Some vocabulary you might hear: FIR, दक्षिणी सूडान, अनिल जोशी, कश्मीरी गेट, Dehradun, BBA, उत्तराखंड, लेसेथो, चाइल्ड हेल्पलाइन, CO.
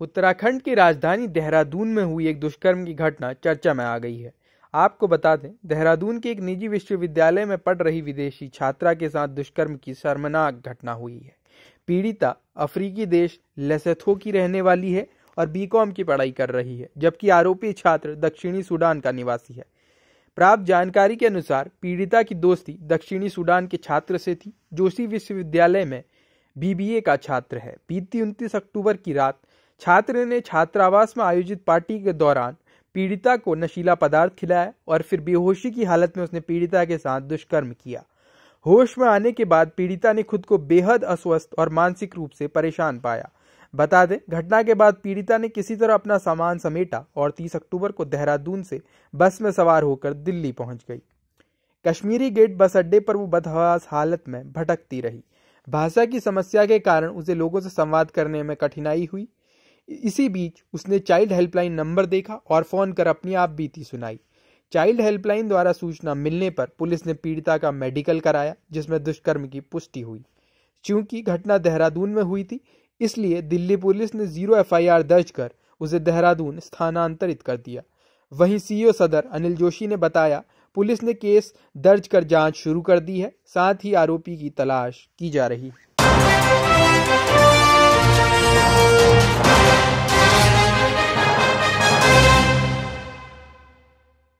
उत्तराखंड की राजधानी देहरादून में हुई एक दुष्कर्म की घटना चर्चा में आ गई है। आपको बता दें, देहरादून के एक निजी विश्वविद्यालय में पढ़ रही विदेशी छात्रा के साथ दुष्कर्म की शर्मनाक घटना हुई है। पीड़िता अफ्रीकी देश लेसेथो की रहने वाली है और बीकॉम की पढ़ाई कर रही है, जबकि आरोपी छात्र दक्षिणी सूडान का निवासी है। प्राप्त जानकारी के अनुसार पीड़िता की दोस्ती दक्षिणी सूडान के छात्र से थी, जो उसी विश्वविद्यालय में BBA का छात्र है। बीती 29 अक्टूबर की रात छात्र ने छात्रावास में आयोजित पार्टी के दौरान पीड़िता को नशीला पदार्थ खिलाया और फिर बेहोशी की हालत में उसने पीड़िता के साथ दुष्कर्म किया। होश में आने के बाद पीड़िता ने खुद को बेहद अस्वस्थ और मानसिक रूप से परेशान पाया। बता दें, घटना के बाद पीड़िता ने किसी तरह अपना सामान समेटा और 30 अक्टूबर को देहरादून से बस में सवार होकर दिल्ली पहुंच गई। कश्मीरी गेट बस अड्डे पर वो बदहवास हालत में भटकती रही। भाषा की समस्या के कारण उसे लोगों से संवाद करने में कठिनाई हुई। इसी बीच उसने चाइल्ड हेल्पलाइन नंबर देखा और फोन कर अपनी आप बीती सुनाई। चाइल्ड हेल्पलाइन द्वारा सूचना मिलने पर पुलिस ने पीड़िता का मेडिकल कराया, जिसमें दुष्कर्म की पुष्टि हुई। चूंकि घटना देहरादून में हुई थी, इसलिए दिल्ली पुलिस ने 0 FIR दर्ज कर उसे देहरादून स्थानांतरित कर दिया। वहीं CO सदर अनिल जोशी ने बताया, पुलिस ने केस दर्ज कर जांच शुरू कर दी है, साथ ही आरोपी की तलाश की जा रही है।